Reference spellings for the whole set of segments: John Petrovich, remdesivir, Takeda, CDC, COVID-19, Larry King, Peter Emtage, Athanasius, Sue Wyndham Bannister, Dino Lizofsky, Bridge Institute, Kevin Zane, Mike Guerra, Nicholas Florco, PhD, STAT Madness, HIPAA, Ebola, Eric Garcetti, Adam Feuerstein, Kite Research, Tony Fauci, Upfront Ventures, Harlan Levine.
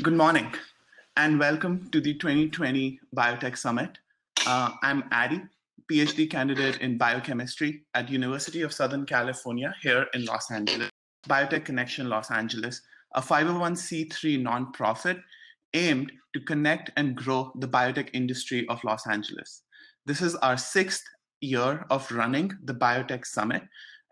Good morning, and welcome to the 2020 Biotech Summit. I'm Adi, PhD candidate in biochemistry at University of Southern California here in Los Angeles, Biotech Connection Los Angeles, a 501c3 nonprofit aimed to connect and grow the biotech industry of Los Angeles. This is our sixth year of running the Biotech Summit,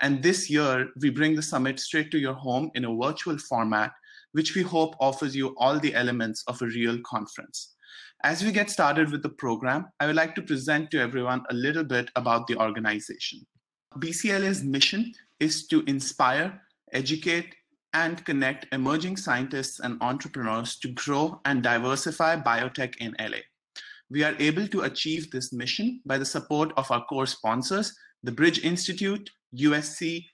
and this year we bring the summit straight to your home in a virtual format, which we hope offers you all the elements of a real conference. As we get started with the program, I would like to present to everyone a little bit about the organization. BCLA's mission is to inspire, educate, and connect emerging scientists and entrepreneurs to grow and diversify biotech in LA. We are able to achieve this mission by the support of our core sponsors, the Bridge Institute, USC,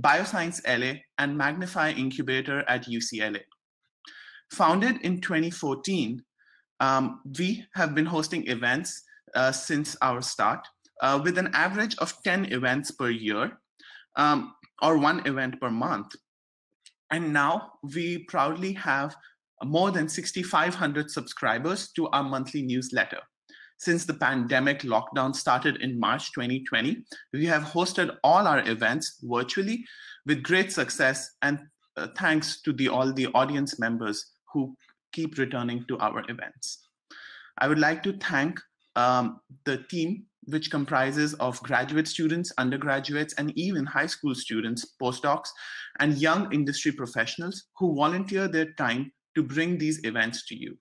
Bioscience LA, and Magnify Incubator at UCLA. Founded in 2014, we have been hosting events since our start with an average of 10 events per year or one event per month. And now we proudly have more than 6,500 subscribers to our monthly newsletter. Since the pandemic lockdown started in March 2020, we have hosted all our events virtually with great success, and thanks to all the audience members who keep returning to our events. I would like to thank the team, which comprises of graduate students, undergraduates, and even high school students, postdocs, and young industry professionals who volunteer their time to bring these events to you.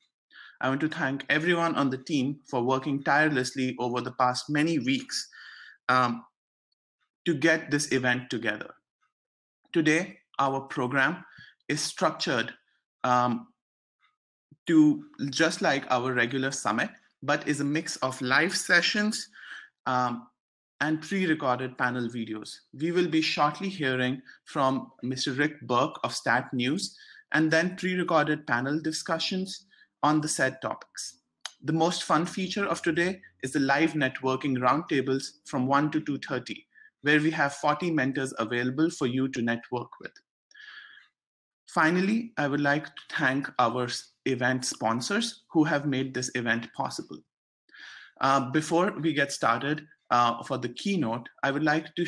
I want to thank everyone on the team for working tirelessly over the past many weeks to get this event together. Today, our program is structured to just like our regular summit, but is a mix of live sessions and pre-recorded panel videos. We will be shortly hearing from Mr. Rick Burke of STAT News, and then pre-recorded panel discussions on the said topics. The most fun feature of today is the live networking roundtables from 1 to 2:30, where we have 40 mentors available for you to network with. Finally, I would like to thank our event sponsors who have made this event possible. Before we get started for the keynote, I would like to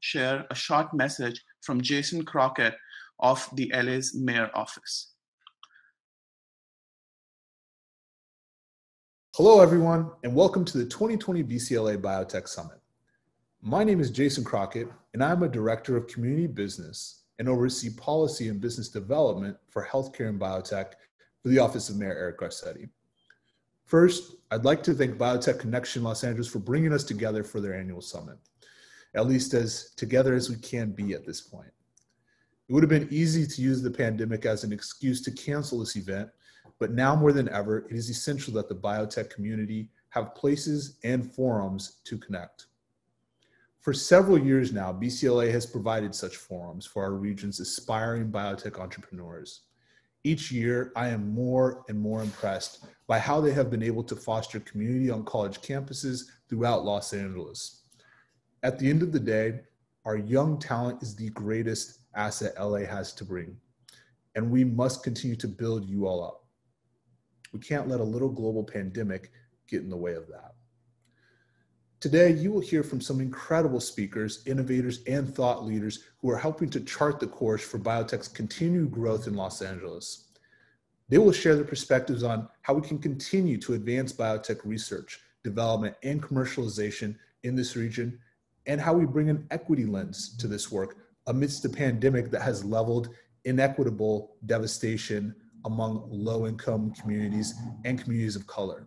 share a short message from Jason Crockett of the LA's Mayor Office. Hello, everyone, and welcome to the 2020 BCLA Biotech Summit. My name is Jason Crockett, and I'm a director of community business and oversee policy and business development for healthcare and biotech for the Office of Mayor Eric Garcetti. First, I'd like to thank Biotech Connection Los Angeles for bringing us together for their annual summit, at least as together as we can be at this point. It would have been easy to use the pandemic as an excuse to cancel this event, but now more than ever, it is essential that the biotech community have places and forums to connect. For several years now, BCLA has provided such forums for our region's aspiring biotech entrepreneurs. Each year, I am more and more impressed by how they have been able to foster community on college campuses throughout Los Angeles. At the end of the day, our young talent is the greatest asset LA has to bring, and we must continue to build you all up. We can't let a little global pandemic get in the way of that. Today, you will hear from some incredible speakers, innovators, and thought leaders who are helping to chart the course for biotech's continued growth in Los Angeles. They will share their perspectives on how we can continue to advance biotech research, development, and commercialization in this region, and how we bring an equity lens to this work amidst the pandemic that has leveled inequitable devastation among low-income communities and communities of color.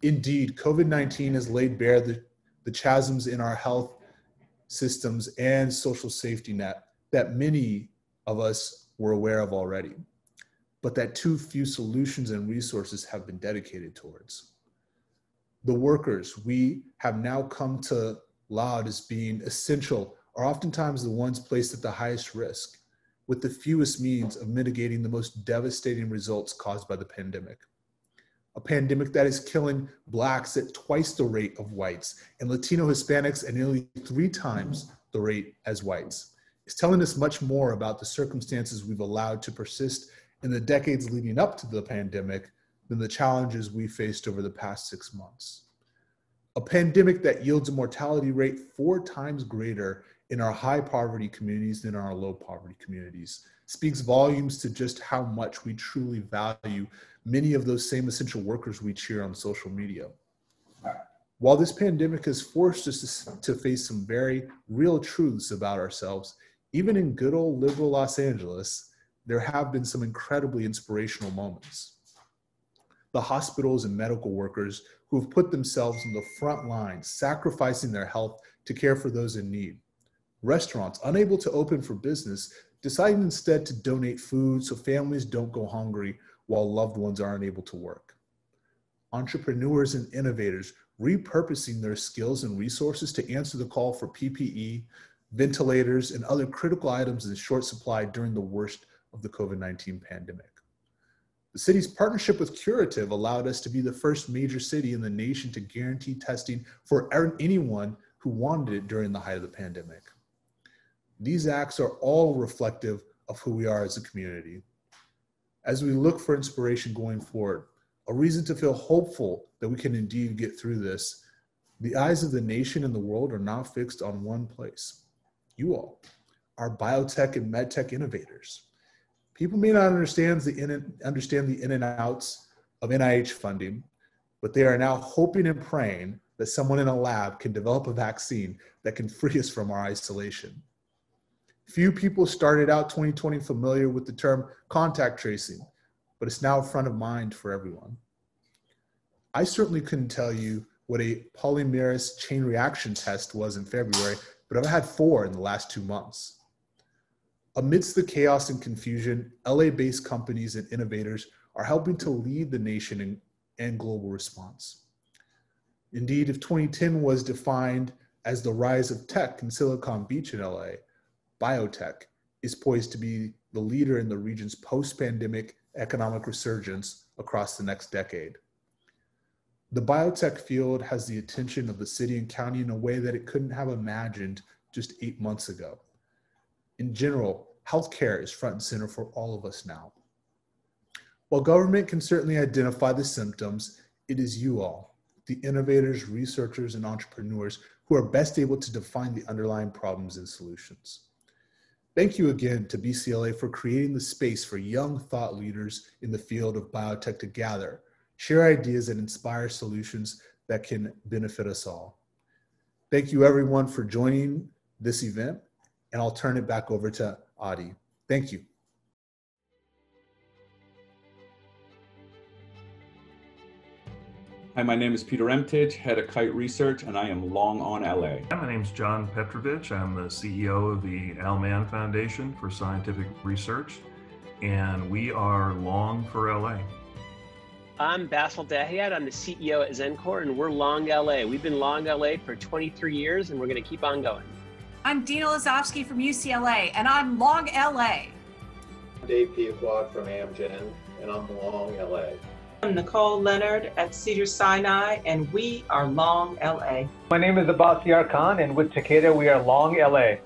Indeed, COVID-19 has laid bare the chasms in our health systems and social safety net that many of us were aware of already, but that too few solutions and resources have been dedicated towards. The workers we have now come to laud as being essential are oftentimes the ones placed at the highest risk, with the fewest means of mitigating the most devastating results caused by the pandemic. A pandemic that is killing Blacks at twice the rate of whites and Latino Hispanics at nearly 3 times the rate as whites. It's telling us much more about the circumstances we've allowed to persist in the decades leading up to the pandemic than the challenges we faced over the past 6 months. A pandemic that yields a mortality rate 4 times greater in our high poverty communities than our low poverty communities speaks volumes to just how much we truly value many of those same essential workers we cheer on social media. While this pandemic has forced us to face some very real truths about ourselves, even in good old liberal Los Angeles, there have been some incredibly inspirational moments. The hospitals and medical workers who have put themselves on the front lines, sacrificing their health to care for those in need. Restaurants unable to open for business, deciding instead to donate food so families don't go hungry while loved ones aren't able to work. Entrepreneurs and innovators repurposing their skills and resources to answer the call for PPE, ventilators, and other critical items in short supply during the worst of the COVID-19 pandemic. The city's partnership with Curative allowed us to be the first major city in the nation to guarantee testing for anyone who wanted it during the height of the pandemic. These acts are all reflective of who we are as a community. As we look for inspiration going forward, a reason to feel hopeful that we can indeed get through this, the eyes of the nation and the world are now fixed on one place. You all, our biotech and medtech innovators. People may not understand the in and outs of NIH funding, but they are now hoping and praying that someone in a lab can develop a vaccine that can free us from our isolation. Few people started out 2020 familiar with the term contact tracing, but it's now front of mind for everyone. I certainly couldn't tell you what a polymerase chain reaction test was in February, but I've had 4 in the last 2 months. Amidst the chaos and confusion, LA-based companies and innovators are helping to lead the nation and global response. Indeed, if 2010 was defined as the rise of tech in Silicon Beach in LA, biotech is poised to be the leader in the region's post-pandemic economic resurgence across the next decade. The biotech field has the attention of the city and county in a way that it couldn't have imagined just 8 months ago. In general, healthcare is front and center for all of us now. While government can certainly identify the symptoms, it is you all, the innovators, researchers, and entrepreneurs who are best able to define the underlying problems and solutions. Thank you again to BCLA for creating the space for young thought leaders in the field of biotech to gather, share ideas, and inspire solutions that can benefit us all. Thank you everyone for joining this event, and I'll turn it back over to Adi. Thank you. Hi, my name is Peter Emtage, head of Kite Research, and I am long on LA. My name's John Petrovich. I'm the CEO of the Al Mann Foundation for Scientific Research, and we are long for LA. I'm Basil Dahiat. I'm the CEO at Zencor, and we're long LA. We've been long LA for 23 years, and we're going to keep on going. I'm Dino Lizofsky from UCLA, and I'm long LA. I'm Dave Piaquad from Amgen, and I'm long LA. I'm Nicole Leonard at Cedars-Sinai, and we are long LA. My name is Abbasiyar Khan, and with Takeda, we are long LA.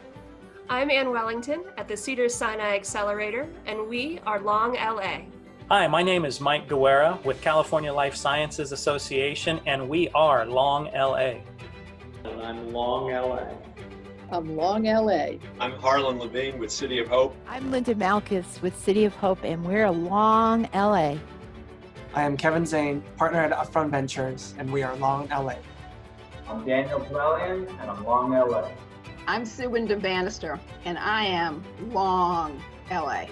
I'm Ann Wellington at the Cedars-Sinai Accelerator, and we are long LA. Hi, my name is Mike Guerra with California Life Sciences Association, and we are long LA. And I'm long LA. I'm long LA. I'm Harlan Levine with City of Hope. I'm Linda Malkus with City of Hope, and we're long LA. I am Kevin Zane, partner at Upfront Ventures, and we are long LA. I'm Daniel Palladian, and I'm long LA. I'm Sue Wyndham Bannister, and I am long LA.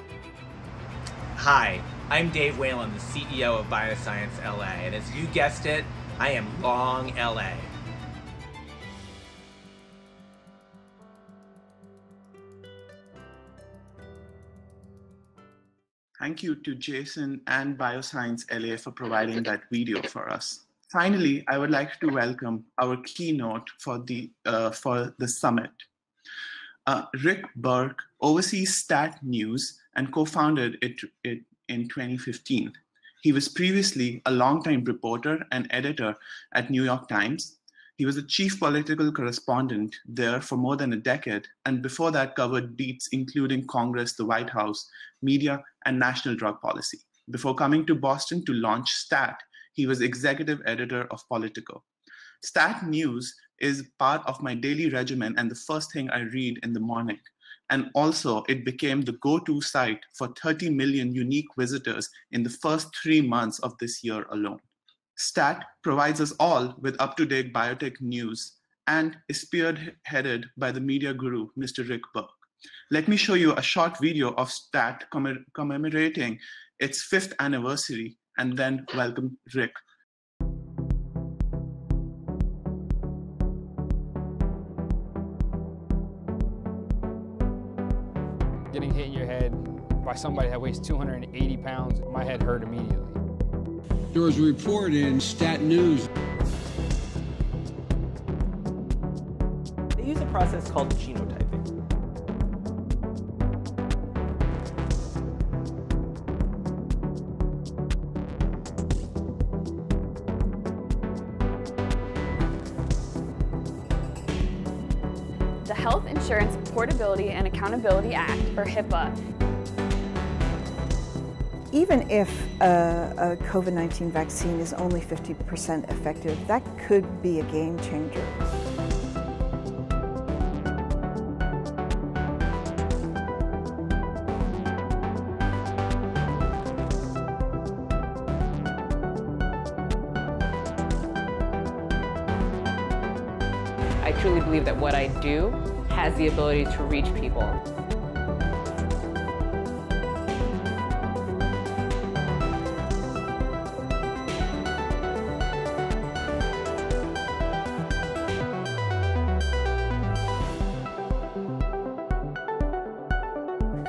Hi, I'm Dave Whalen, the CEO of Bioscience LA, and as you guessed it, I am long LA. Thank you to Jason and Bioscience LA for providing that video for us. Finally, I would like to welcome our keynote for the summit. Rick Burke oversees STAT News and co-founded it in 2015. He was previously a longtime reporter and editor at New York Times. He was the chief political correspondent there for more than a decade, and before that covered beats including Congress, the White House, media, and national drug policy. Before coming to Boston to launch STAT, he was executive editor of Politico. STAT News is part of my daily regimen and the first thing I read in the morning. And also, it became the go-to site for 30 million unique visitors in the first 3 months of this year alone. STAT provides us all with up-to-date biotech news and is spearheaded by the media guru, Mr. Rick Burke. Let me show you a short video of STAT commemorating its 5th anniversary, and then welcome Rick. Getting hit in your head by somebody that weighs 280 pounds, my head hurt immediately. There was a report in STAT News. They use a process called genotyping. The Health Insurance Portability and Accountability Act, or HIPAA. Even if a COVID-19 vaccine is only 50% effective, that could be a game changer. I truly believe that what I do has the ability to reach people.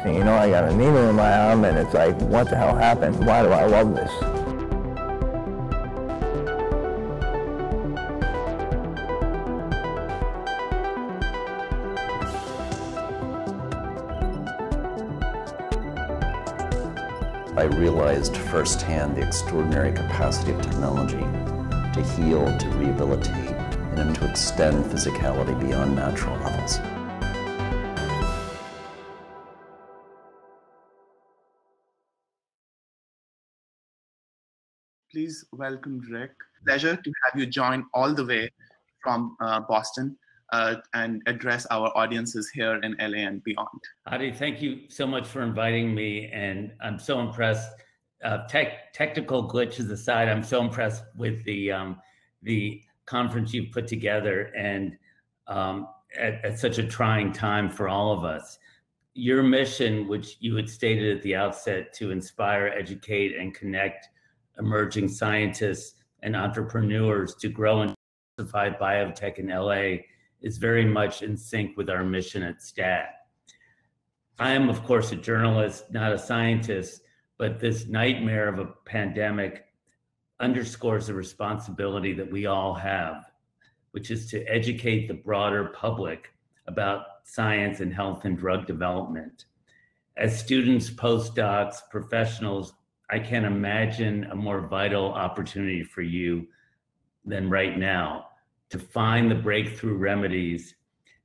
You know, I got a needle in my arm and it's like, what the hell happened? Why do I love this? I realized firsthand the extraordinary capacity of technology to heal, to rehabilitate, and to extend physicality beyond natural levels. Please welcome Rick. Pleasure to have you join all the way from Boston and address our audiences here in LA and beyond. Adi, thank you so much for inviting me, and I'm so impressed. Technical glitches aside, I'm so impressed with the conference you've put together, and at such a trying time for all of us. Your mission, which you had stated at the outset, to inspire, educate, and connect emerging scientists and entrepreneurs to grow and diversify biotech in LA, is very much in sync with our mission at STAT. I am, of course, a journalist, not a scientist, but this nightmare of a pandemic underscores the responsibility that we all have, which is to educate the broader public about science and health and drug development. As students, postdocs, professionals, I can't imagine a more vital opportunity for you than right now to find the breakthrough remedies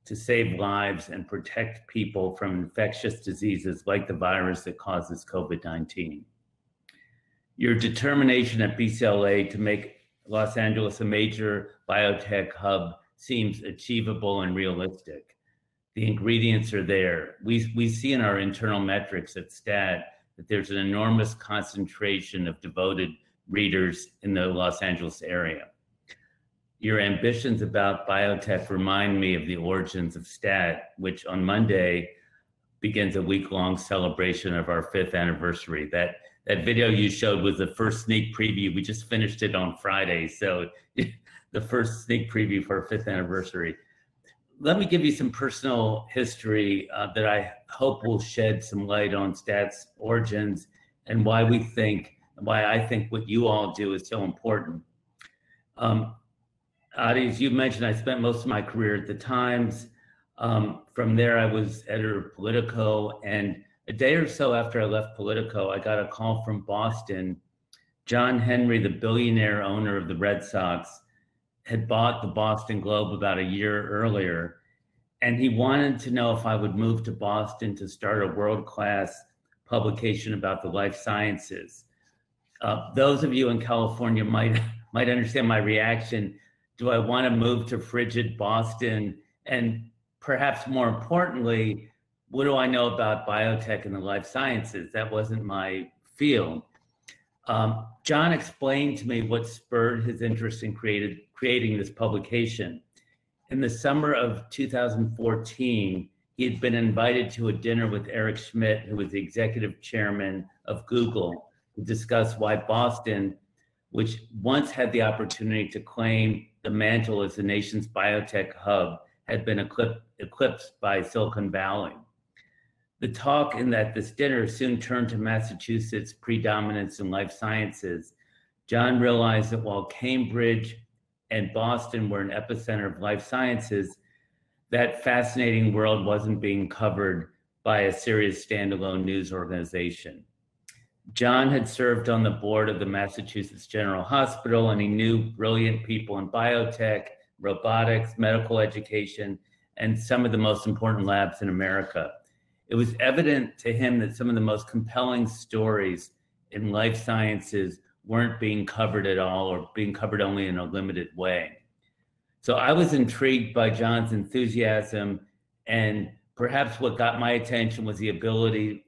to save lives and protect people from infectious diseases like the virus that causes COVID-19. Your determination at BCLA to make Los Angeles a major biotech hub seems achievable and realistic. The ingredients are there. We see in our internal metrics at STAT that there's an enormous concentration of devoted readers in the Los Angeles area. Your ambitions about biotech remind me of the origins of STAT, which on Monday begins a week-long celebration of our 5th anniversary. That video you showed was the first sneak preview. We just finished it on Friday, so the first sneak preview for our 5th anniversary. Let me give you some personal history that I hope will shed some light on STAT's origins and why I think what you all do is so important. Adi, as you mentioned, I spent most of my career at the Times. From there, I was editor of Politico, and a day or so after I left Politico, I got a call from Boston. John Henry, the billionaire owner of the Red Sox, had bought the Boston Globe about a year earlier, and he wanted to know if I would move to Boston to start a world-class publication about the life sciences. Those of you in California might understand my reaction. Do I want to move to frigid Boston? And perhaps more importantly, what do I know about biotech and the life sciences? That wasn't my field. John explained to me what spurred his interest in creating this publication. In the summer of 2014, he had been invited to a dinner with Eric Schmidt, who was the executive chairman of Google, to discuss why Boston, which once had the opportunity to claim the mantle as the nation's biotech hub, had been eclipsed by Silicon Valley. The talk in this dinner soon turned to Massachusetts' predominance in life sciences. John realized that while Cambridge and Boston were an epicenter of life sciences, that fascinating world wasn't being covered by a serious standalone news organization. John had served on the board of the Massachusetts General Hospital, and he knew brilliant people in biotech, robotics, medical education, and some of the most important labs in America. It was evident to him that some of the most compelling stories in life sciences weren't being covered at all, or being covered only in a limited way. So I was intrigued by John's enthusiasm, and perhaps what got my attention was the ability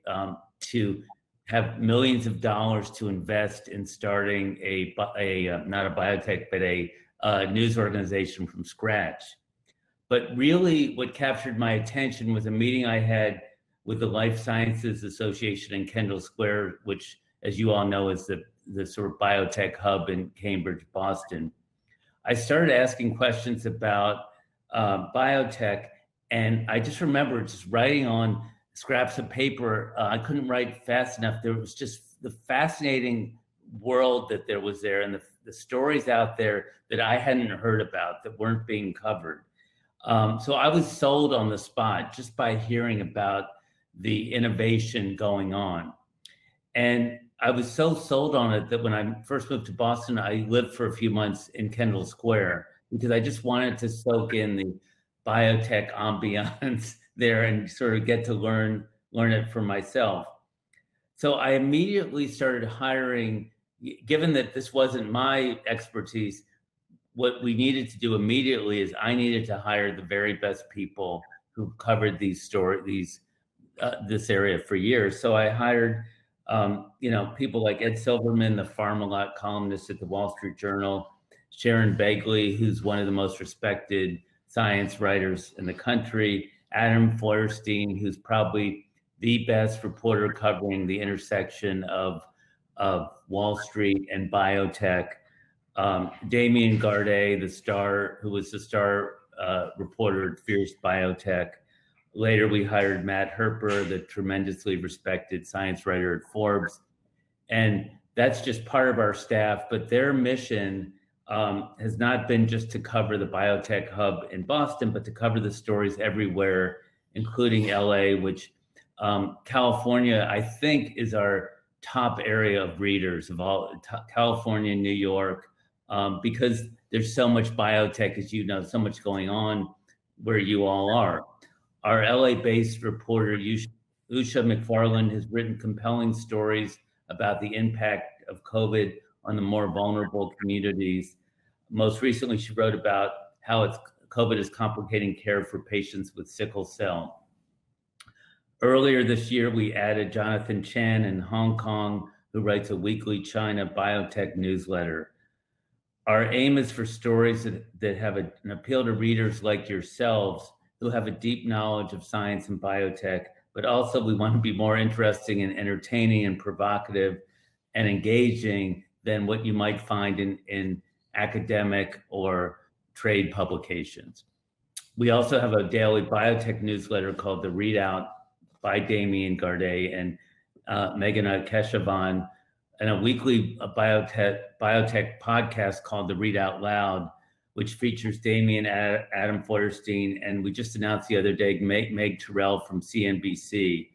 to have millions of dollars to invest in starting not a biotech, but a news organization from scratch. But really what captured my attention was a meeting I had with the Life Sciences Association in Kendall Square, which, as you all know, is the sort of biotech hub in Cambridge, Boston. I started asking questions about biotech, and I just remember just writing on scraps of paper. I couldn't write fast enough. There was just the fascinating world that was there and the stories out there that I hadn't heard about that weren't being covered. So I was sold on the spot just by hearing about the innovation going on. And I was so sold on it that when I first moved to Boston, I lived for a few months in Kendall Square because I just wanted to soak in the biotech ambiance there and sort of get to learn it for myself. So I immediately started hiring, given that this wasn't my expertise, what we needed to do immediately is I needed to hire the very best people who covered this area for years. So I hired, people like Ed Silverman, the Pharmalot columnist at the Wall Street Journal, Sharon Begley, who's one of the most respected science writers in the country, Adam Feuerstein, who's probably the best reporter covering the intersection of Wall Street and biotech, Damien Garde, who was the star reporter at Fierce Biotech. Later, we hired Matt Herper, the tremendously respected science writer at Forbes. And that's just part of our staff, but their mission has not been just to cover the biotech hub in Boston, but to cover the stories everywhere, including LA, which California, I think, is our top area of readers of all, California, New York, because there's so much biotech, as you know, so much going on where you all are. Our LA-based reporter, Usha McFarland, has written compelling stories about the impact of COVID on the more vulnerable communities. Most recently, she wrote about how COVID is complicating care for patients with sickle cell. Earlier this year, we added Jonathan Chan in Hong Kong, who writes a weekly China biotech newsletter. Our aim is for stories that have an appeal to readers like yourselves, who have a deep knowledge of science and biotech, but also we want to be more interesting and entertaining and provocative and engaging than what you might find in academic or trade publications. We also have a daily biotech newsletter called The Readout by Damien Garde and Meghna Keshavan, and a weekly biotech podcast called The Readout Loud, which features Damien, Adam Feuerstein, and we just announced the other day, Meg Terrell from CNBC,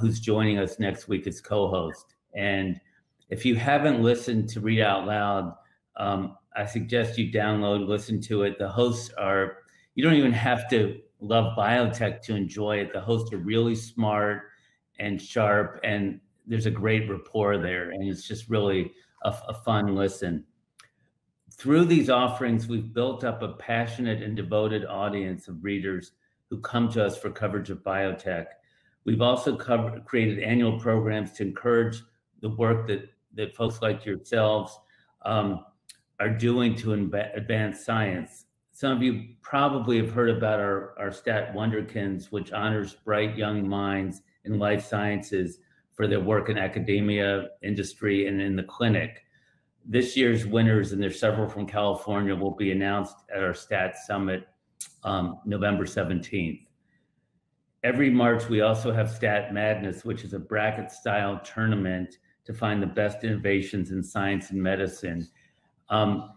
who's joining us next week as co-host. And if you haven't listened to Read Out Loud, I suggest you download, listen to it. The hosts are, you don't even have to love biotech to enjoy it. The hosts are really smart and sharp, and there's a great rapport there. And it's just really a fun listen. Through these offerings, we've built up a passionate and devoted audience of readers who come to us for coverage of biotech. We've also created annual programs to encourage the work that folks like yourselves are doing to advance science. Some of you probably have heard about our STAT Wonderkins, which honors bright young minds in life sciences for their work in academia, industry, and in the clinic. This year's winners, and there's several from California, will be announced at our STAT Summit November 17th. Every March, we also have STAT Madness, which is a bracket-style tournament to find the best innovations in science and medicine. And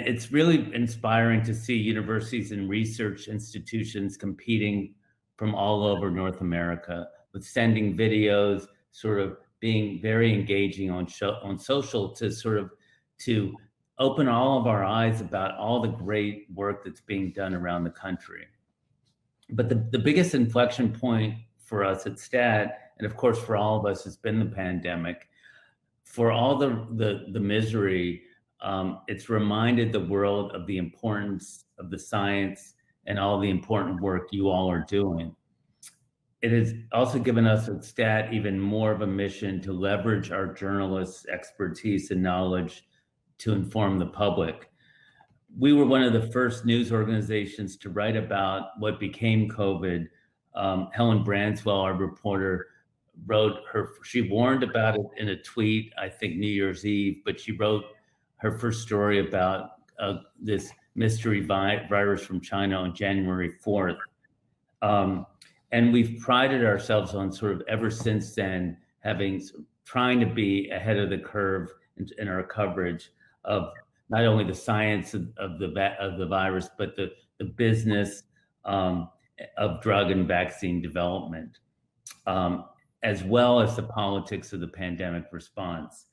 it's really inspiring to see universities and research institutions competing from all over North America, with sending videos, sort of being very engaging on social to open all of our eyes about all the great work that's being done around the country. But the biggest inflection point for us at STAT, and of course for all of us, has been the pandemic. For all the misery, it's reminded the world of the importance of the science and all the important work you all are doing. It has also given us at STAT even more of a mission to leverage our journalists' expertise and knowledge to inform the public. We were one of the first news organizations to write about what became COVID. Helen Branswell, our reporter, she warned about it in a tweet, I think New Year's Eve, but she wrote her first story about this mystery virus from China on January 4th. And we've prided ourselves on sort of ever since then, trying to be ahead of the curve in our coverage of not only the science of the virus, but the business of drug and vaccine development, as well as the politics of the pandemic response.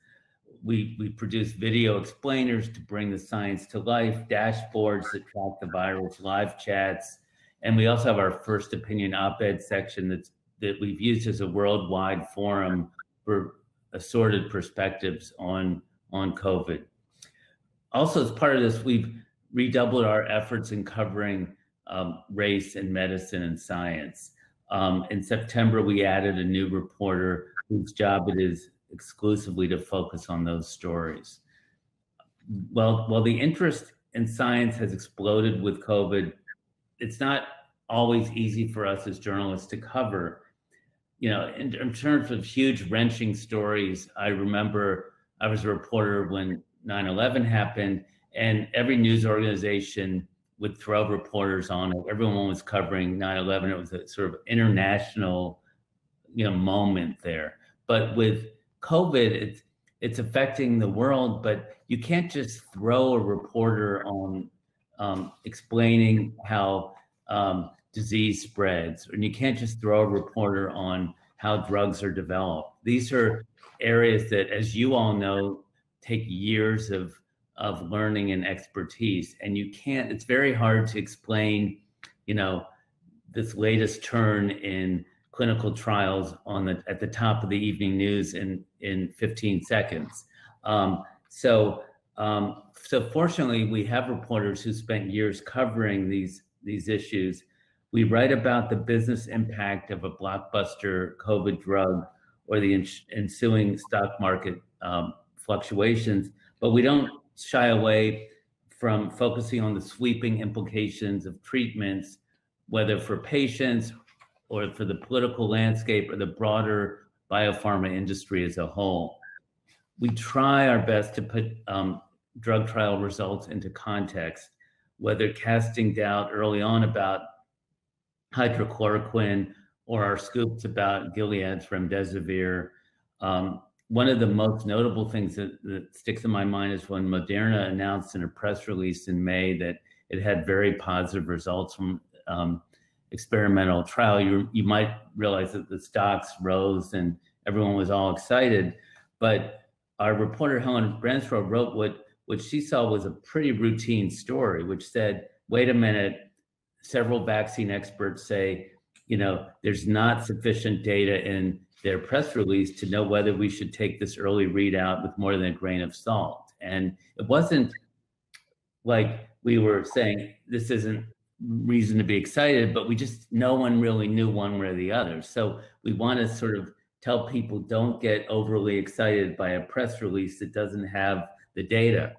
We produce video explainers to bring the science to life, dashboards that track the virus, live chats, and we also have our first opinion op-ed section that we've used as a worldwide forum for assorted perspectives on COVID. Also, as part of this, we've redoubled our efforts in covering race and medicine and science. In September, we added a new reporter whose job it is exclusively to focus on those stories. While the interest in science has exploded with COVID, it's not always easy for us as journalists to cover. You know, in terms of huge wrenching stories, I remember I was a reporter when 9/11 happened, and every news organization would throw reporters on it. Everyone was covering 9/11. It was a sort of international, moment there. But with COVID, it's affecting the world, but you can't just throw a reporter on explaining how disease spreads, and you can't just throw a reporter on how drugs are developed. These are areas that, as you all know, take years of learning and expertise, and it's very hard to explain, this latest turn in clinical trials at the top of the evening news in 15 seconds. So fortunately, we have reporters who spent years covering these issues. We write about the business impact of a blockbuster COVID drug or the ensuing stock market fluctuations, but we don't shy away from focusing on the sweeping implications of treatments, whether for patients or for the political landscape or the broader biopharma industry as a whole. We try our best to put drug trial results into context, whether casting doubt early on about hydrochloroquine or our scoops about Gilead's remdesivir. One of the most notable things that sticks in my mind is when Moderna announced in a press release in May that it had very positive results from experimental trial. You might realize that the stocks rose and everyone was all excited, but our reporter Helen Branswell wrote what what she saw was a pretty routine story, which said, wait a minute, several vaccine experts say, you know, there's not sufficient data in their press release to know whether we should take this early readout with more than a grain of salt. And it wasn't like we were saying, this isn't reason to be excited, but we just, no one really knew one way or the other. So we want to sort of tell people, don't get overly excited by a press release that doesn't have the data.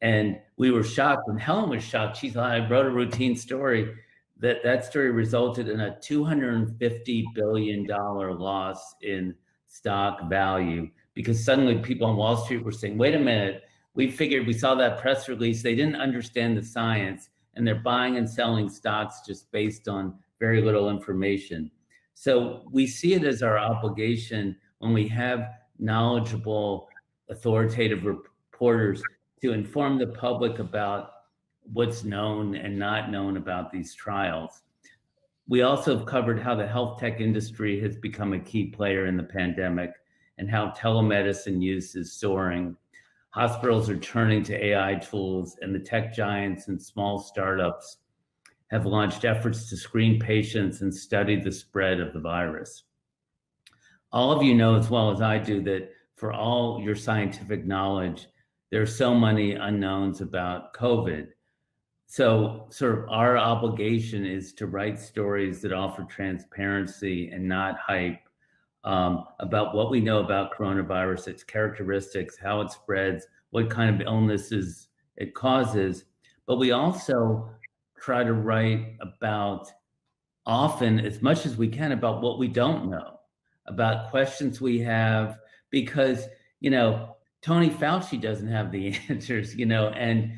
And we were shocked, and Helen was shocked. She thought, I wrote a routine story. That story resulted in a $250 billion loss in stock value, because suddenly people on Wall Street were saying, wait a minute, we figured, we saw that press release, they didn't understand the science, and they're buying and selling stocks just based on very little information. So we see it as our obligation, when we have knowledgeable, authoritative reporters, to inform the public about what's known and not known about these trials. We also have covered how the health tech industry has become a key player in the pandemic, and how telemedicine use is soaring. Hospitals are turning to AI tools, and the tech giants and small startups have launched efforts to screen patients and study the spread of the virus. All of you know as well as I do that for all your scientific knowledge, there are so many unknowns about COVID. So sort of our obligation is to write stories that offer transparency and not hype about what we know about coronavirus, its characteristics, how it spreads, what kind of illnesses it causes. But we also try to write about, often as much as we can, about what we don't know, about questions we have, because, you know, Tony Fauci doesn't have the answers, you know, and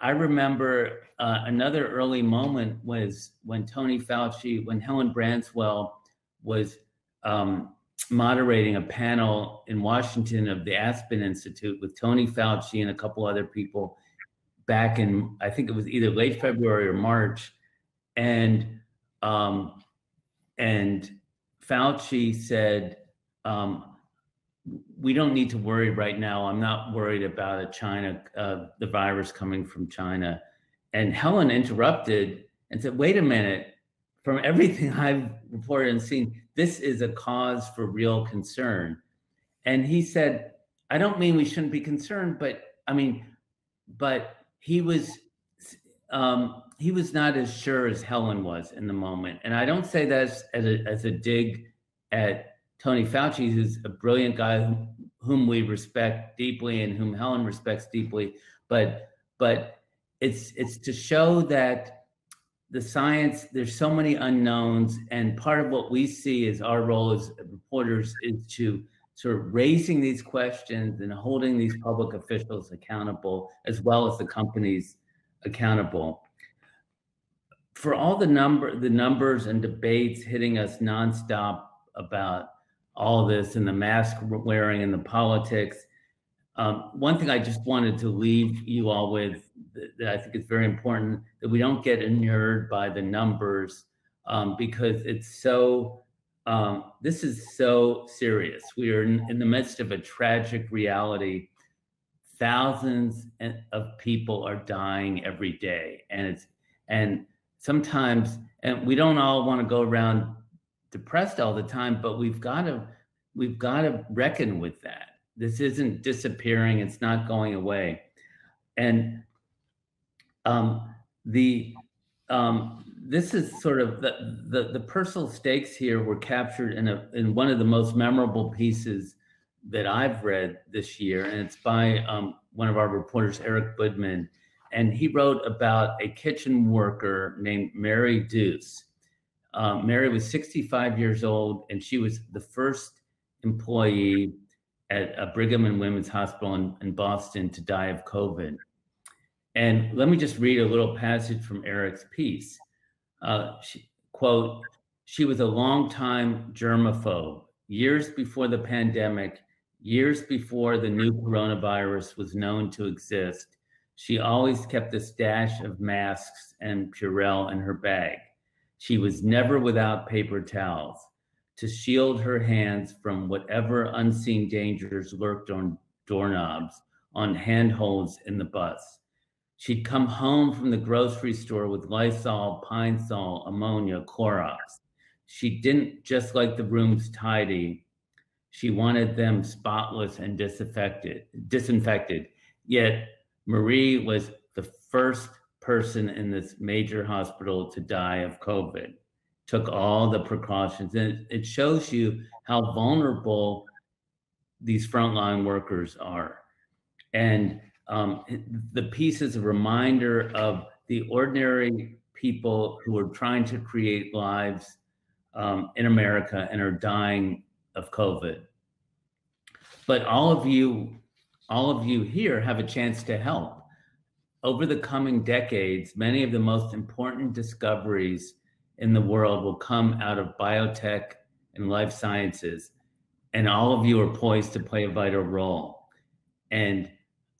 I remember another early moment was when Tony Fauci, when Helen Branswell was moderating a panel in Washington of the Aspen Institute with Tony Fauci and a couple other people back in, I think it was either late February or March. And Fauci said, we don't need to worry right now. I'm not worried about the virus coming from China. And Helen interrupted and said, wait a minute, from everything I've reported and seen, this is a cause for real concern. And he said, I don't mean we shouldn't be concerned, but I mean, but he was not as sure as Helen was in the moment. And I don't say that as a dig at Tony Fauci, who's a brilliant guy whom we respect deeply and whom Helen respects deeply, but it's to show that the science, there's so many unknowns, and part of what we see is our role as reporters is to sort of raising these questions and holding these public officials accountable, as well as the companies accountable. For all the numbers and debates hitting us nonstop about all this and the mask wearing and the politics. One thing I just wanted to leave you all with that I think is very important, that we don't get inured by the numbers, because it's so, this is so serious. We are in the midst of a tragic reality. Thousands of people are dying every day. And we don't all want to go around depressed all the time, but we've got to reckon with that. This isn't disappearing, it's not going away. And this is sort of the personal stakes here were captured in one of the most memorable pieces that I've read this year, and it's by one of our reporters, Eric Budman, and he wrote about a kitchen worker named Mary Deuce. Mary was 65 years old, and she was the first employee at Brigham and Women's Hospital in Boston to die of COVID. And let me just read a little passage from Eric's piece. Quote, she was a longtime germaphobe. Years before the pandemic, years before the new coronavirus was known to exist, she always kept a stash of masks and Purell in her bag. She was never without paper towels to shield her hands from whatever unseen dangers lurked on doorknobs on handholds in the bus. She'd come home from the grocery store with Lysol, Pine Sol, ammonia, Clorox. She didn't just like the rooms tidy. She wanted them spotless and disinfected. Yet Marie was the first person in this major hospital to die of COVID, took all the precautions. And it shows you how vulnerable these frontline workers are. And the piece is a reminder of the ordinary people who are trying to create lives in America and are dying of COVID. But all of you here have a chance to help. Over the coming decades, many of the most important discoveries in the world will come out of biotech and life sciences, and all of you are poised to play a vital role. And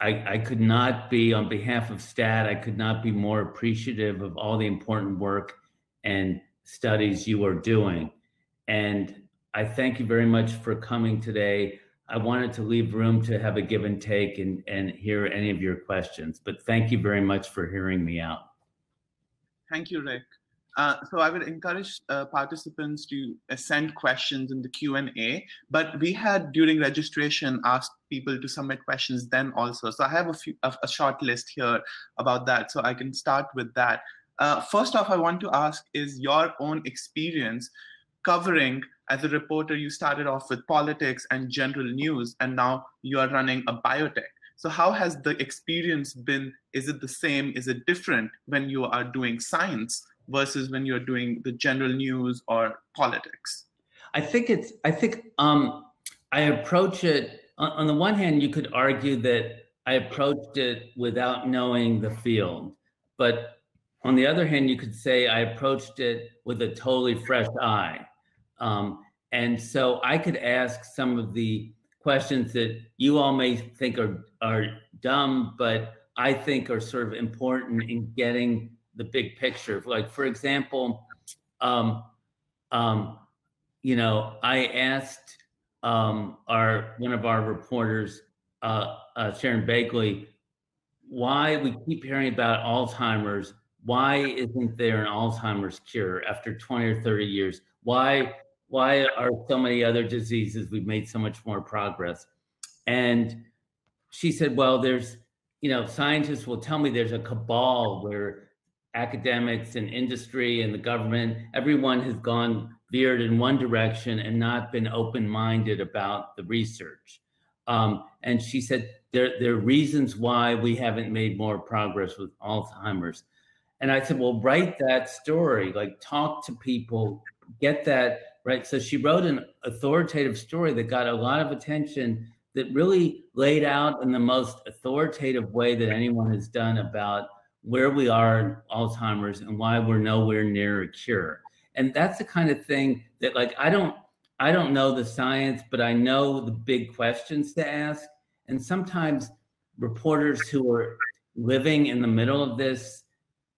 I could not be, on behalf of STAT, I could not be more appreciative of all the important work and studies you are doing. And I thank you very much for coming today. I wanted to leave room to have a give and take and hear any of your questions, but thank you very much for hearing me out. Thank you, Rick. So I would encourage participants to send questions in the Q&A, but we had during registration asked people to submit questions then also. So I have a short list here about that, so I can start with that. First off, I want to ask is your own experience covering, as a reporter, you started off with politics and general news, and now you are running a biotech. So how has the experience been? Is it the same? Is it different when you are doing science versus when you're doing the general news or politics? I approach it, on the one hand, you could argue that I approached it without knowing the field, but on the other hand, you could say I approached it with a totally fresh eye. And so I could ask some of the questions that you all may think are dumb, but I think are sort of important in getting the big picture. Like, for example, you know, I asked one of our reporters, Sharon Bagley, why we keep hearing about Alzheimer's. Why isn't there an Alzheimer's cure after 20 or 30 years? Why are so many other diseases we've made so much more progress? And she said, well, there's, you know, scientists will tell me there's a cabal where academics and industry and the government, everyone has gone veered in one direction and not been open-minded about the research. And she said, there are reasons why we haven't made more progress with Alzheimer's. And I said, well, write that story, like talk to people, get that, right? So she wrote an authoritative story that got a lot of attention that really laid out in the most authoritative way that anyone has done about where we are in Alzheimer's and why we're nowhere near a cure. And that's the kind of thing that, like, I don't know the science, but I know the big questions to ask. And sometimes reporters who are living in the middle of this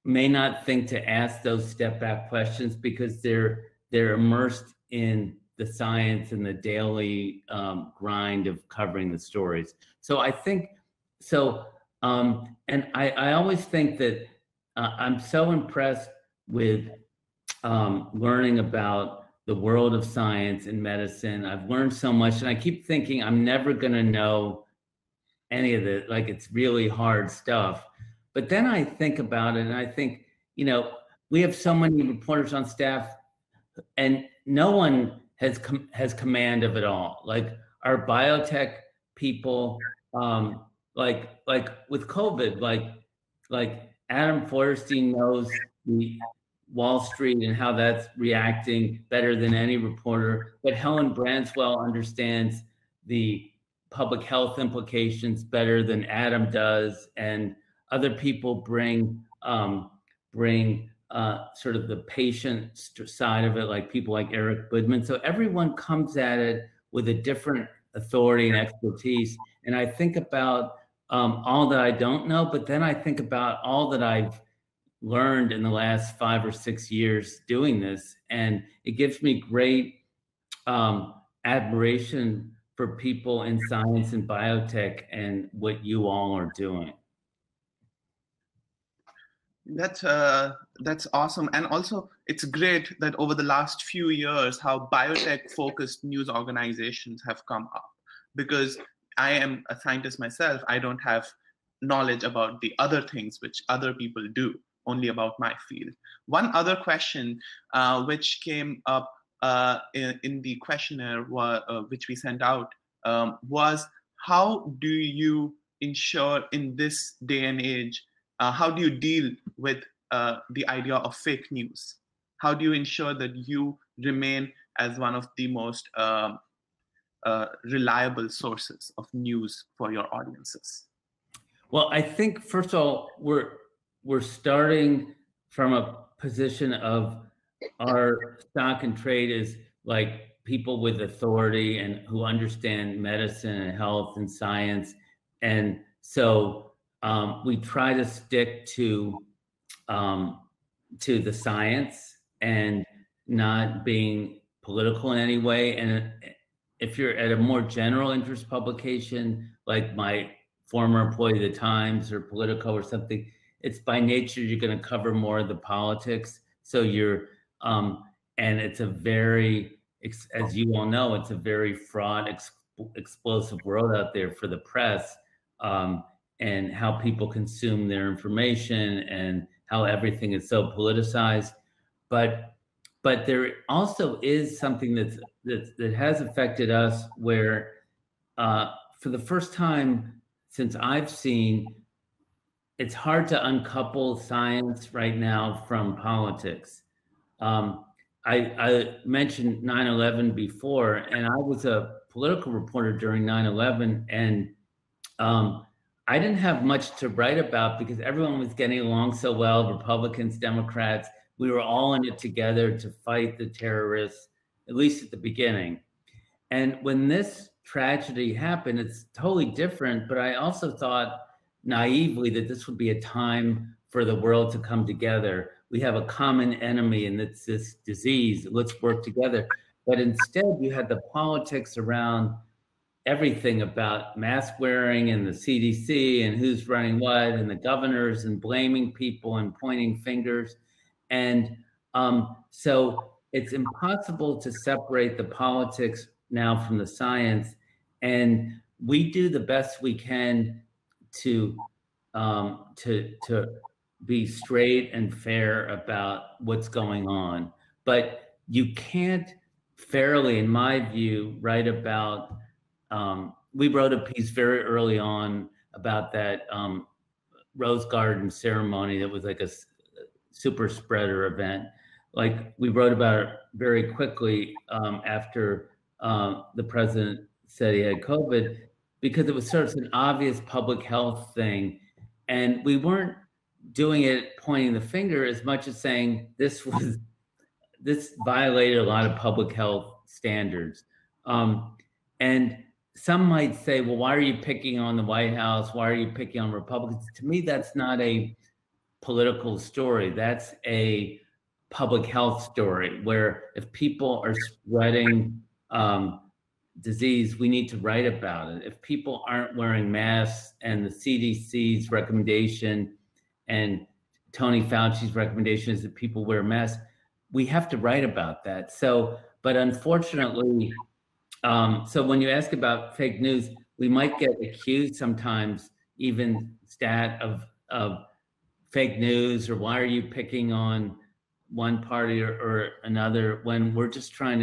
may not think to ask those step back questions because they're immersed in the science and the daily grind of covering the stories. So I think, and I always think that I'm so impressed with learning about the world of science and medicine. I've learned so much and I keep thinking I'm never gonna know any of it, like it's really hard stuff. But then I think about it and I think, you know, we have so many reporters on staff and no one has command of it all. Like our biotech people, like with COVID, like Adam Feuerstein knows Wall Street and how that's reacting better than any reporter. But Helen Branswell understands the public health implications better than Adam does. And other people bring sort of the patient side of it, like people like Eric Budman. So everyone comes at it with a different authority and expertise. And I think about all that I don't know, but then I think about all that I've learned in the last 5 or 6 years doing this. And it gives me great admiration for people in science and biotech and what you all are doing. That's awesome. And also, it's great that over the last few years, how biotech-focused news organizations have come up. Because I am a scientist myself, I don't have knowledge about the other things which other people do, only about my field. One other question which came up in the questionnaire which we sent out was, how do you ensure in this day and age, how do you deal with the idea of fake news? How do you ensure that you remain as one of the most reliable sources of news for your audiences? Well, I think, first of all, we're starting from a position of our stock and trade is like people with authority and who understand medicine and health and science. And so we try to stick to the science and not being political in any way. And if you're at a more general interest publication, like my former employee of the Times or Politico or something, it's by nature, you're going to cover more of the politics. So you're, and it's a very, as you all know, it's a very fraught, explosive world out there for the press, and how people consume their information and how everything is so politicized. But there also is something that has affected us where, for the first time since I've seen, it's hard to uncouple science right now from politics. I mentioned 9/11 before, and I was a political reporter during 9/11, and I didn't have much to write about because everyone was getting along so well, Republicans, Democrats. We were all in it together to fight the terrorists, at least at the beginning. And when this tragedy happened, it's totally different, but I also thought naively that this would be a time for the world to come together. We have a common enemy, and it's this disease. Let's work together. But instead, you had the politics around everything about mask wearing and the CDC and who's running what and the governors and blaming people and pointing fingers. And so it's impossible to separate the politics now from the science. And we do the best we can to be straight and fair about what's going on. But you can't fairly, in my view, write about, we wrote a piece very early on about that Rose Garden ceremony that was like a super spreader event. Like, we wrote about it very quickly after the president said he had COVID, because it was sort of an obvious public health thing. And we weren't doing it pointing the finger as much as saying this violated a lot of public health standards. And some might say, well, why are you picking on the White House? Why are you picking on Republicans? To me, that's not a political story. That's a public health story, where if people are spreading disease, we need to write about it. If people aren't wearing masks and the CDC's recommendation and Tony Fauci's recommendation is that people wear masks, we have to write about that. So, but unfortunately, so when you ask about fake news, we might get accused sometimes, even STAT, of fake news, or why are you picking on one party or another, when we're just trying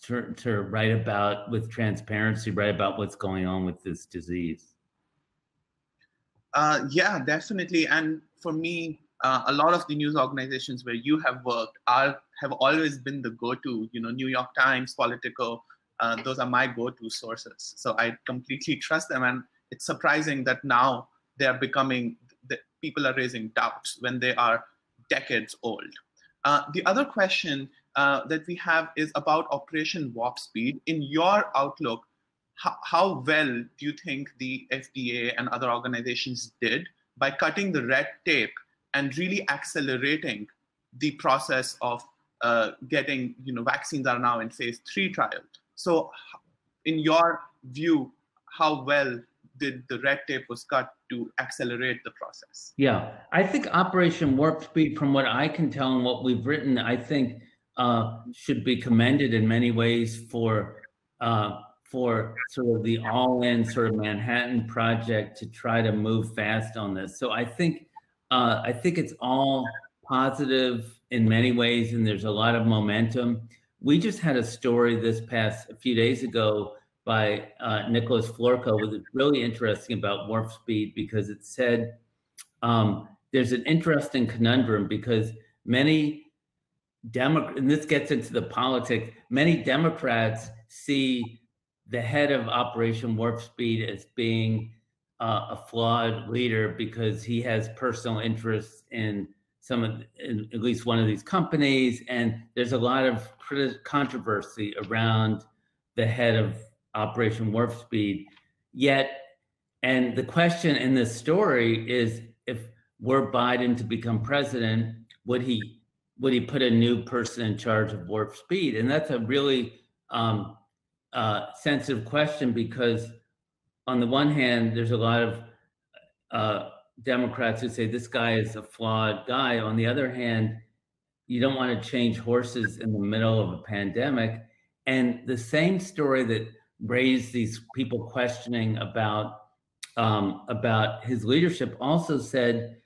to write about, with transparency, write about what's going on with this disease. Yeah, definitely. And for me, a lot of the news organizations where you have worked have always been the go-to, you know, New York Times, Politico, those are my go-to sources. So I completely trust them. And it's surprising that now they're becoming, that people are raising doubts when they are decades old. The other question that we have is about Operation Warp Speed. In your outlook, how well do you think the FDA and other organizations did by cutting the red tape and really accelerating the process of getting, you know, vaccines are now in phase 3 trial. So in your view how well did the red tape was cut to accelerate the process. Yeah, I think Operation Warp Speed, from what I can tell and what we've written, I think should be commended in many ways for sort of the all-in sort of Manhattan Project to try to move fast on this. So I think it's all positive in many ways, and there's a lot of momentum. We just had a story this past, a few days ago, by Nicholas Florco, which is really interesting about Warp Speed, because it said there's an interesting conundrum, because many Democrats, and this gets into the politics, many Democrats see the head of Operation Warp Speed as being a flawed leader because he has personal interests in some of, in at least one of these companies, and there's a lot of controversy around the head of Operation Warp Speed. Yet, and the question in this story is, if were Biden to become president, would he put a new person in charge of Warp Speed? And that's a really sensitive question, because on the one hand, there's a lot of Democrats who say this guy is a flawed guy. On the other hand, you don't want to change horses in the middle of a pandemic. And the same story that raised these people questioning about his leadership also said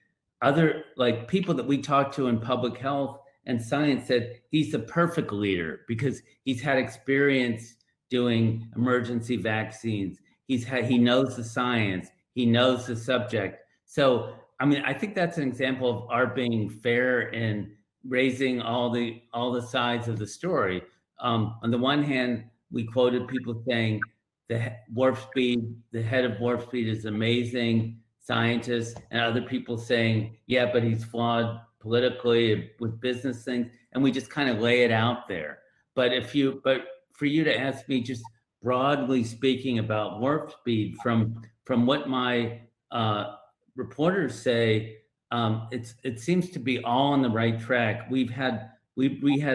other, like, people that we talked to in public health and science said he's the perfect leader because he's had experience doing emergency vaccines. He knows the science, he knows the subject. So, I mean, I think that's an example of our being fair in raising all the sides of the story. On the one hand, we quoted people saying the head of Warp Speed is amazing scientist, and other people saying, yeah, but he's flawed politically with business things, and we just kind of lay it out there. But for you to ask me, just broadly speaking about Warp Speed, from what my reporters say, it seems to be all on the right track. We had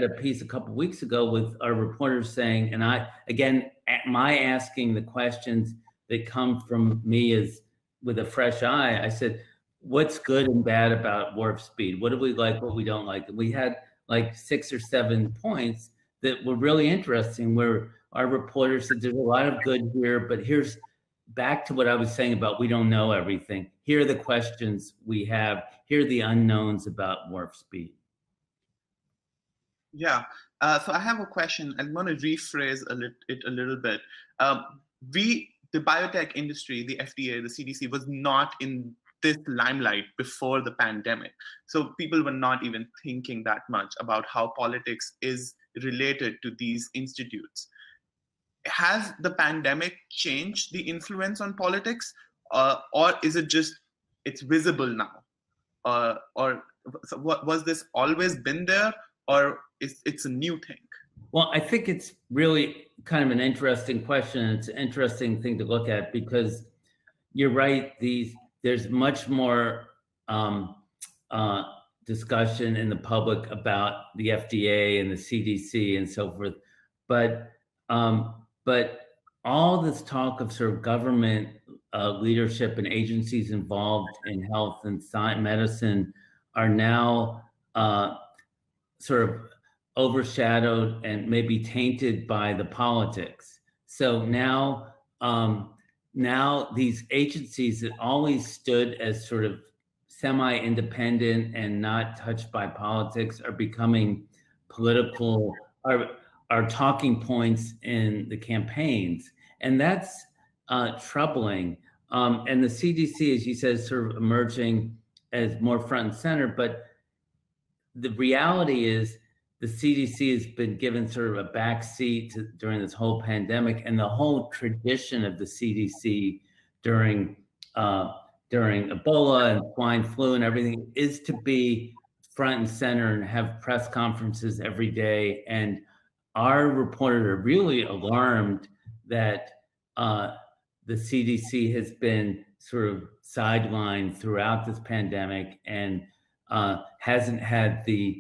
a piece a couple weeks ago with our reporters saying, and I, again, my asking the questions that come from me is with a fresh eye. I said, what's good and bad about Warp Speed? What do we like, what we don't like? And we had like 6 or 7 points that were really interesting, where our reporters said there's a lot of good here, but here's back to what I was saying about we don't know everything. Here are the questions we have. Here are the unknowns about Warp Speed. Yeah, so I have a question. I'm going to rephrase it a little bit. The biotech industry, the FDA, the CDC, was not in this limelight before the pandemic. So people were not even thinking that much about how politics is related to these institutes. Has the pandemic changed the influence on politics, or is it just it's visible now? Or so what, was this always been there, or it's a new thing? Well, I think it's really kind of an interesting question. It's an interesting thing to look at, because you're right, there's much more discussion in the public about the FDA and the CDC and so forth. But all this talk of sort of government leadership and agencies involved in health and science, medicine are now sort of overshadowed and maybe tainted by the politics. So now, now these agencies that always stood as sort of semi-independent and not touched by politics are becoming political, are talking points in the campaigns. And that's troubling. And the CDC, as you said, is sort of emerging as more front and center, but the reality is the CDC has been given sort of a backseat during this whole pandemic, and the whole tradition of the CDC during Ebola and swine flu and everything is to be front and center and have press conferences every day. And our reporters are really alarmed that the CDC has been sort of sidelined throughout this pandemic and hasn't had the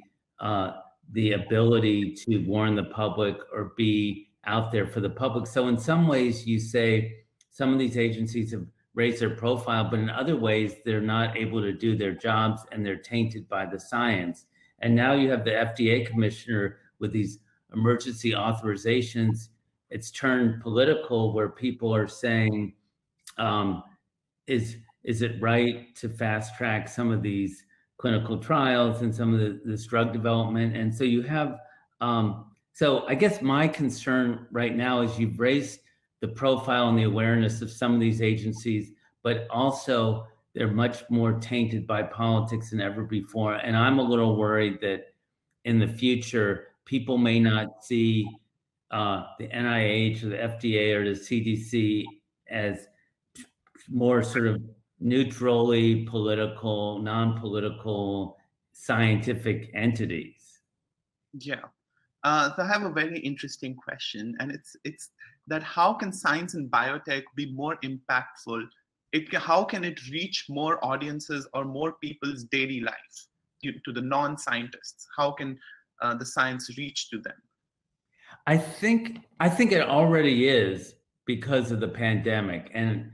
ability to warn the public or be out there for the public. So in some ways you say some of these agencies have raised their profile, but in other ways they're not able to do their jobs and they're tainted by the science. And now you have the FDA commissioner with these emergency authorizations. It's turned political, where people are saying, is it right to fast track some of these clinical trials and some of this drug development? And so you have, so I guess my concern right now is you've raised the profile and the awareness of some of these agencies, but also they're much more tainted by politics than ever before. And I'm a little worried that in the future, people may not see the NIH or the FDA or the CDC as more sort of neutrally political, non-political scientific entities. Yeah. So I have a very interesting question, and it's that how can science and biotech be more impactful? How can it reach more audiences or more people's daily life, to the non-scientists? How can the science reach to them? I think it already is because of the pandemic, and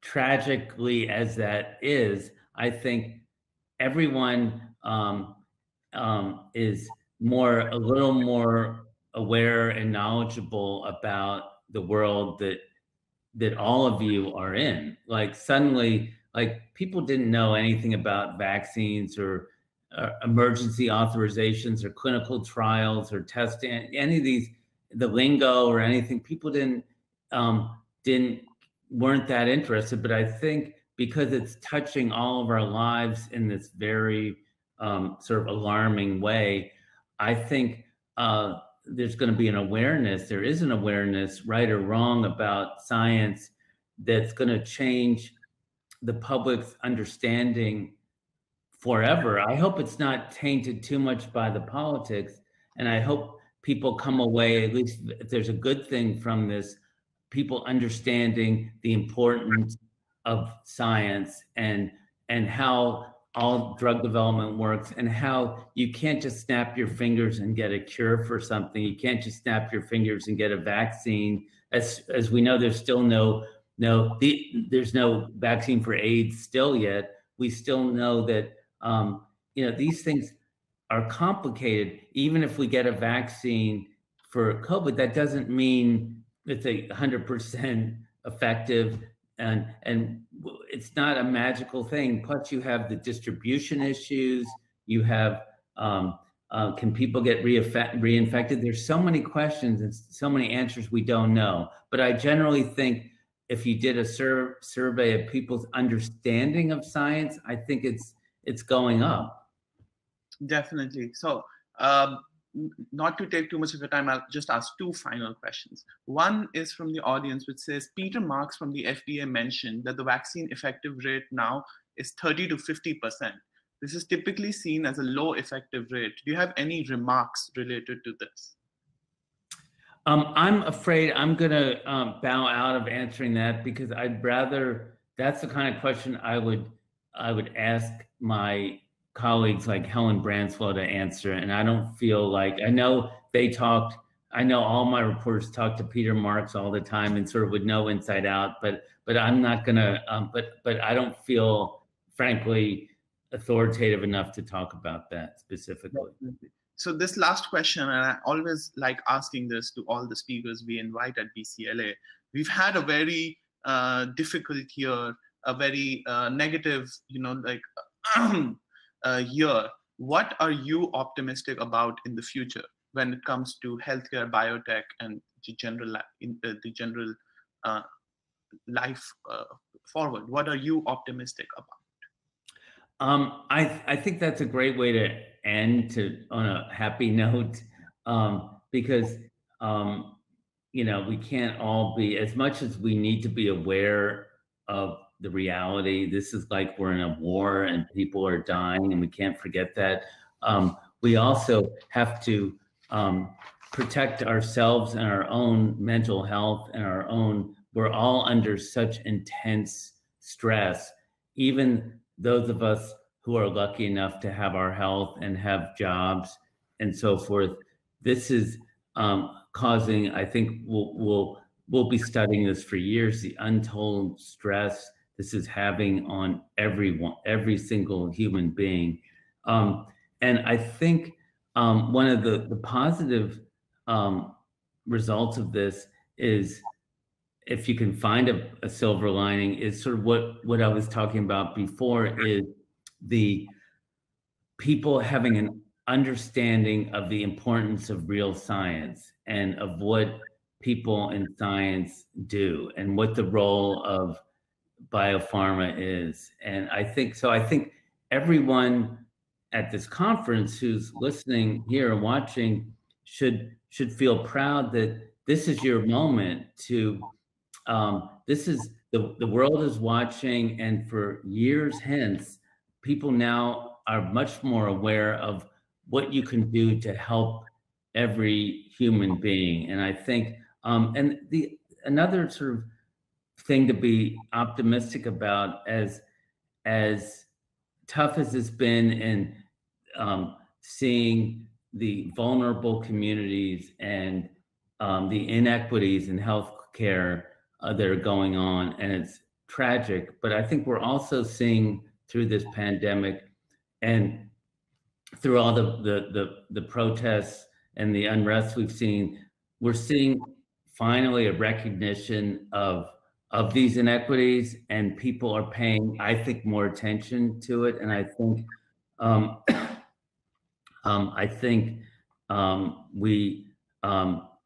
tragically as that is, I think everyone is a little more aware and knowledgeable about the world that all of you are in. Like suddenly, like people didn't know anything about vaccines or emergency authorizations or clinical trials or testing, any of these, the lingo or anything. People weren't that interested. But I think because it's touching all of our lives in this very sort of alarming way, I think there's going to be an awareness. There is an awareness, right or wrong, about science that's going to change the public's understanding forever. I hope it's not tainted too much by the politics. And I hope people come away, at least if there's a good thing from this, people understanding the importance of science and how all drug development works, and how you can't just snap your fingers and get a cure for something. You can't just snap your fingers and get a vaccine. As we know, there's still there's no vaccine for AIDS still yet. We still know that these things are complicated. Even if we get a vaccine for COVID, that doesn't mean it's 100% effective. And it's not a magical thing. Plus, you have the distribution issues. You have, can people get reinfected? There's so many questions and so many answers we don't know. But I generally think if you did a survey of people's understanding of science, I think it's going up. Definitely. So not to take too much of your time, I'll just ask two final questions. One is from the audience, which says, Peter Marks from the FDA mentioned that the vaccine effective rate now is 30 to 50%. This is typically seen as a low effective rate. Do you have any remarks related to this? I'm afraid I'm going to bow out of answering that, because I'd rather, that's the kind of question I would ask my colleagues like Helen Branswell to answer. And I don't feel like, I know all my reporters talk to Peter Marks all the time and sort of would know inside out, but I'm not gonna, but I don't feel, frankly, authoritative enough to talk about that specifically. So this last question, and I always like asking this to all the speakers we invite at BCLA, we've had a very difficult year, a very negative, year. What are you optimistic about in the future when it comes to healthcare, biotech, and the general life forward? What are you optimistic about? I think that's a great way to end on a happy note, because we can't all be, as much as we need to be aware of the reality, this is like we're in a war and people are dying and we can't forget that. We also have to protect ourselves and our own mental health and our own, we're all under such intense stress. Even those of us who are lucky enough to have our health and have jobs and so forth, this is causing, I think we'll be studying this for years, the untold stress this is having on everyone, every single human being. And I think one of the positive results of this is, if you can find a silver lining, is sort of what I was talking about before, is the people having an understanding of the importance of real science and of what people in science do and what the role of biopharma is. And I think, so I think everyone at this conference who's listening here and watching should feel proud that this is your moment to, this is, the world is watching, and for years hence, people now are much more aware of what you can do to help every human being. And I think, and the another sort of thing to be optimistic about, as tough as it's been in seeing the vulnerable communities and the inequities in healthcare that are going on, and it's tragic, but I think we're also seeing through this pandemic and through all the protests and the unrest we've seen, we're seeing finally a recognition of these inequities, and people are paying, I think, more attention to it. And I think,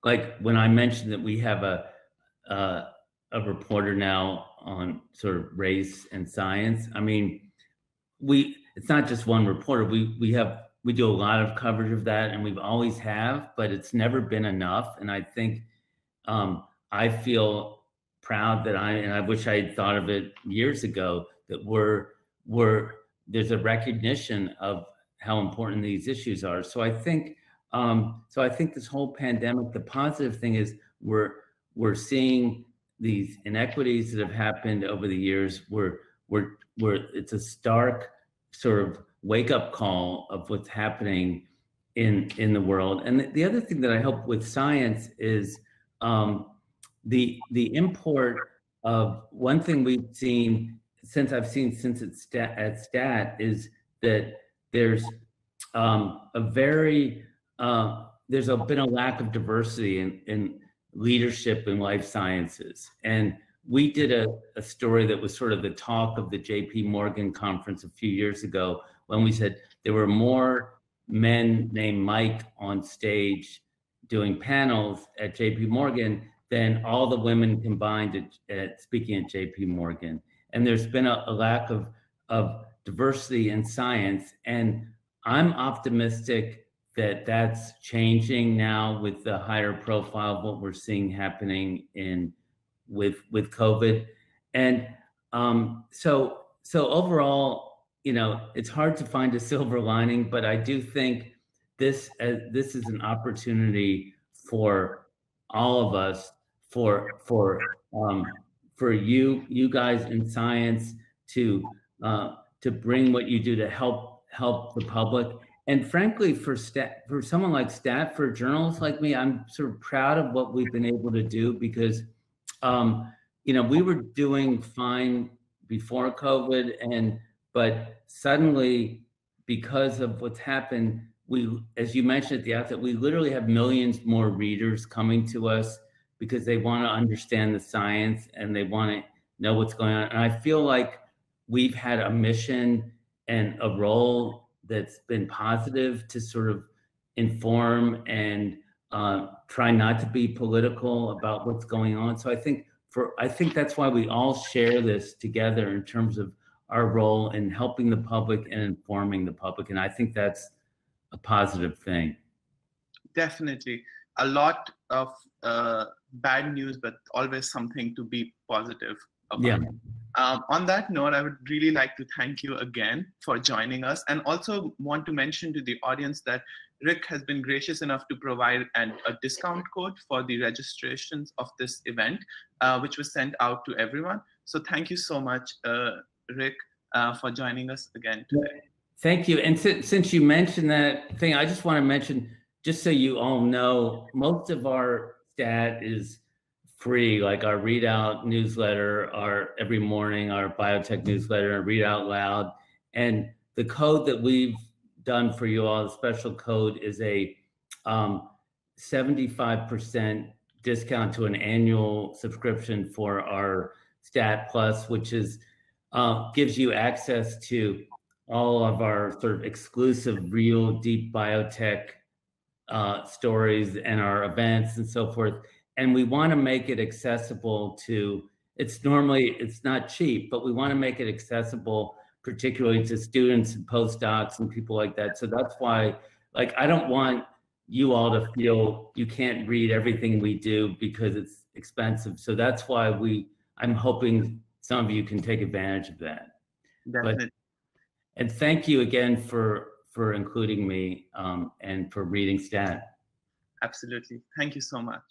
like when I mentioned that we have a reporter now on sort of race and science, I mean, it's not just one reporter. We do a lot of coverage of that, and we've always have, but it's never been enough. And I think, I feel proud that I wish I had thought of it years ago, that there's a recognition of how important these issues are. So I think, this whole pandemic, the positive thing is we're seeing these inequities that have happened over the years. It's a stark sort of wake up call of what's happening in the world. And the other thing that I hope with science is, the import of one thing we've seen since it's at STAT is that there's been a lack of diversity in leadership in life sciences. And we did a story that was sort of the talk of the JP Morgan conference a few years ago, when we said there were more men named Mike on stage doing panels at JP Morgan than all the women combined at speaking at JP Morgan. And there's been a lack of diversity in science. And I'm optimistic that that's changing now with the higher profile of what we're seeing happening with COVID. And so overall, you know, it's hard to find a silver lining, but I do think this is an opportunity for all of us, for you guys in science to bring what you do to help the public. And frankly, for someone like STAT, for journalists like me, I'm sort of proud of what we've been able to do, because you know, we were doing fine before COVID, but suddenly, because of what's happened, we, as you mentioned at the outset, we literally have millions more readers coming to us because they want to understand the science and they want to know what's going on. And I feel like we've had a mission and a role that's been positive to sort of inform and try not to be political about what's going on. So I think that's why we all share this together in terms of our role in helping the public and informing the public. And I think that's a positive thing. Definitely. A lot of bad news, but always something to be positive about. Yeah. On that note, I would really like to thank you again for joining us, and also want to mention to the audience that Rick has been gracious enough to provide a discount code for the registrations of this event, which was sent out to everyone. So thank you so much, Rick, for joining us again today. Thank you. And since you mentioned that thing, I just want to mention just so you all know, most of our STAT is free, like our readout newsletter, our every morning, our biotech newsletter, Read Out Loud. And the code that we've done for you all, the special code, is a 75% discount to an annual subscription for our STAT Plus, which is gives you access to all of our sort of exclusive, real, deep biotech stories and our events and so forth. And we want to make it accessible to, it's not cheap, but we want to make it accessible particularly to students and postdocs and people like that. So that's why, like, I don't want you all to feel you can't read everything we do because it's expensive. So that's why I'm hoping some of you can take advantage of that. Definitely. And thank you again for including me and for reading STAT. Absolutely. Thank you so much.